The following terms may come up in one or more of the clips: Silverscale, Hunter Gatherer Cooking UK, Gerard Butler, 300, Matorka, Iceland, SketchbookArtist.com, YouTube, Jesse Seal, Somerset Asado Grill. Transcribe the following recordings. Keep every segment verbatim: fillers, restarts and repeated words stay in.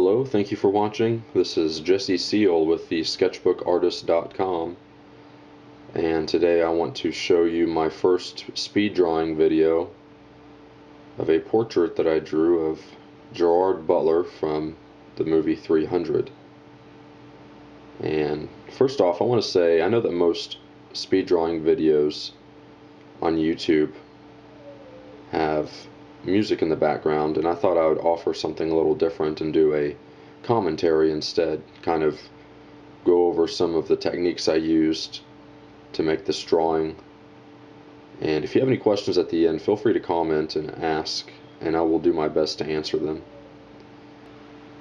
Hello, thank you for watching. This is Jesse Seal with the sketchbook artist dot com, and today I want to show you my first speed drawing video of a portrait that I drew of Gerard Butler from the movie three hundred. And first off, I want to say I know that most speed drawing videos on YouTube have music in the background, and I thought I would offer something a little different and do a commentary instead, kind of go over some of the techniques I used to make this drawing. And if you have any questions at the end, feel free to comment and ask, and I will do my best to answer them.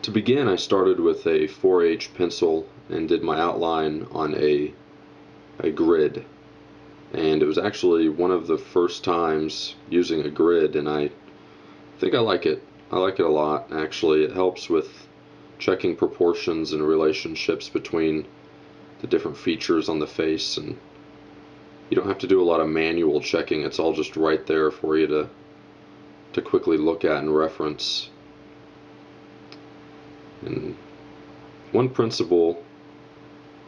To begin, I started with a four H pencil and did my outline on a a grid. And it was actually one of the first times using a grid, and I think I like it. I like it a lot, actually. It helps with checking proportions and relationships between the different features on the face, and you don't have to do a lot of manual checking. It's all just right there for you to to quickly look at and reference. And one principle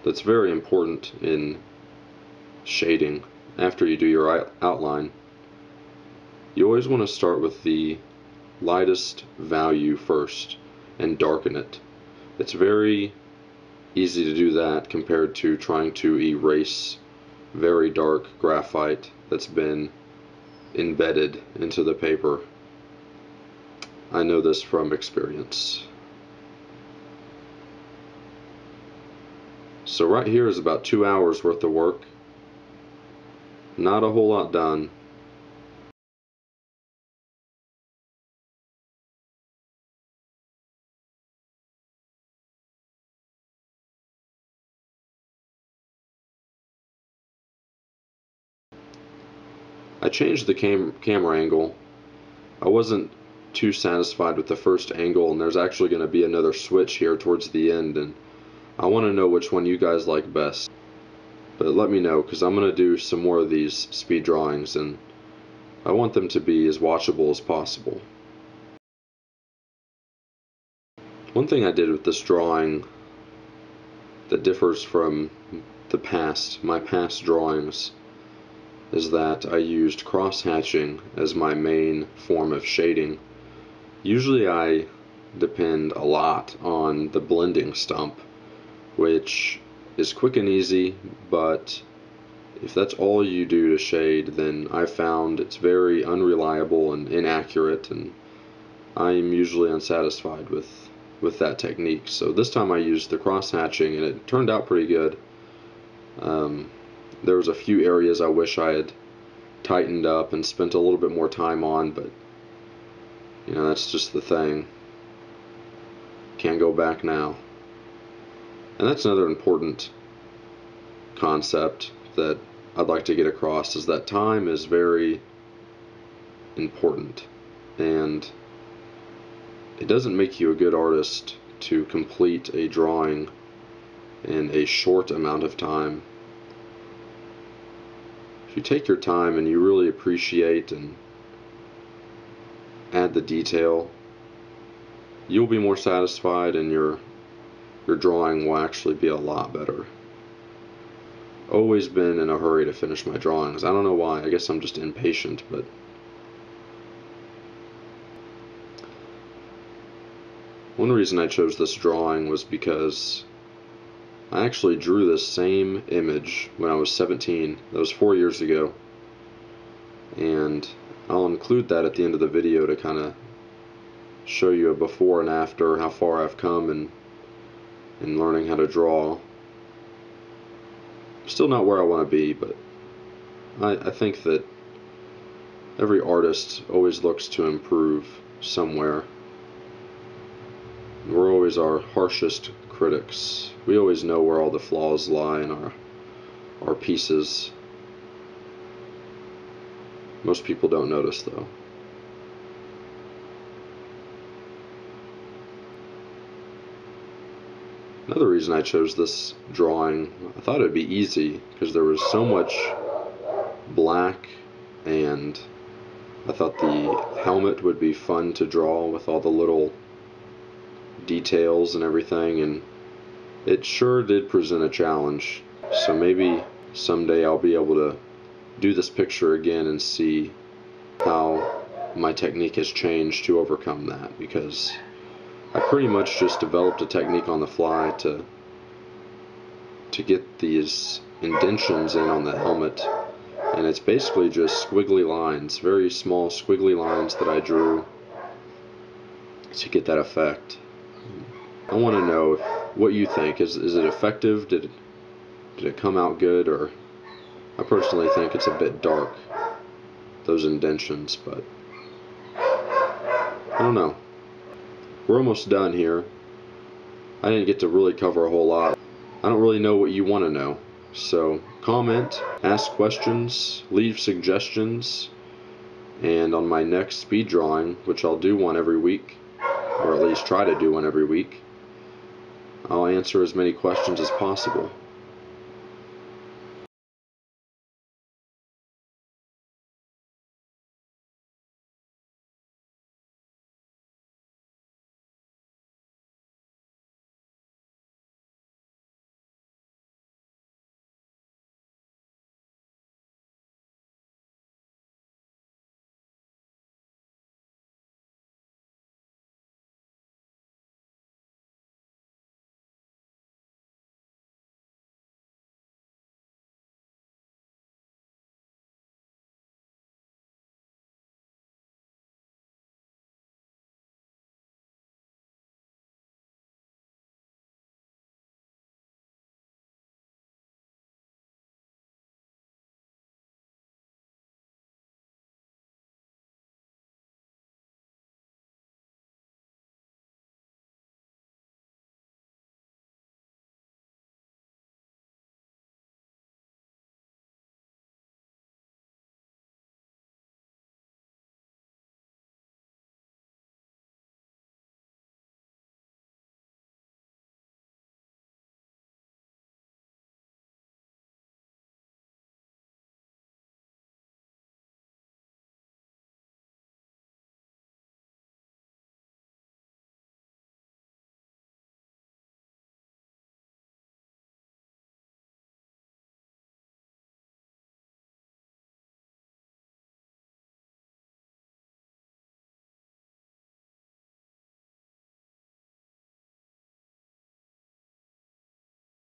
that's very important in shading, after you do your outline, you always want to start with the lightest value first and darken it. It's very easy to do that compared to trying to erase very dark graphite that's been embedded into the paper. I know this from experience. So right here is about two hours worth of work. Not a whole lot done. I changed the cam camera angle. I wasn't too satisfied with the first angle, and there's actually going to be another switch here towards the end, and I want to know which one you guys like best. But let me know, because I'm going to do some more of these speed drawings, and I want them to be as watchable as possible. One thing I did with this drawing that differs from the past, my past drawings, is that I used cross-hatching as my main form of shading. Usually I depend a lot on the blending stump, which is quick and easy, but if that's all you do to shade, then I found it's very unreliable and inaccurate, and I am usually unsatisfied with with that technique. So this time I used the cross-hatching, and it turned out pretty good. Um, there was a few areas I wish I had tightened up and spent a little bit more time on, but you know, that's just the thing. Can't go back now. And that's another important concept that I'd like to get across, is that time is very important, and it doesn't make you a good artist to complete a drawing in a short amount of time. If you take your time and you really appreciate and add the detail, you'll be more satisfied, and your your drawing will actually be a lot better. Always been in a hurry to finish my drawings. I don't know why. I guess I'm just impatient, but one reason I chose this drawing was because I actually drew this same image when I was seventeen. That was four years ago, and I'll include that at the end of the video to kind of show you a before and after, how far I've come and and learning how to draw. Still not where I want to be, but I, I think that every artist always looks to improve somewhere. We're always our harshest critics. We always know where all the flaws lie in our our pieces. Most people don't notice, though. Another reason I chose this drawing, I thought it would be easy because there was so much black, and I thought the helmet would be fun to draw with all the little details and everything, and it sure did present a challenge. So maybe someday I'll be able to do this picture again and see how my technique has changed to overcome that, because I pretty much just developed a technique on the fly to to get these indentions in on the helmet, and it's basically just squiggly lines, very small squiggly lines that I drew to get that effect. I want to know if, what you think. Is, is it effective? Did it, did it come out good? Or I personally think it's a bit dark, those indentions, but I don't know. We're almost done here. I didn't get to really cover a whole lot. I don't really know what you want to know. So comment, ask questions, leave suggestions, and on my next speed drawing, which I'll do one every week, or at least try to do one every week, I'll answer as many questions as possible.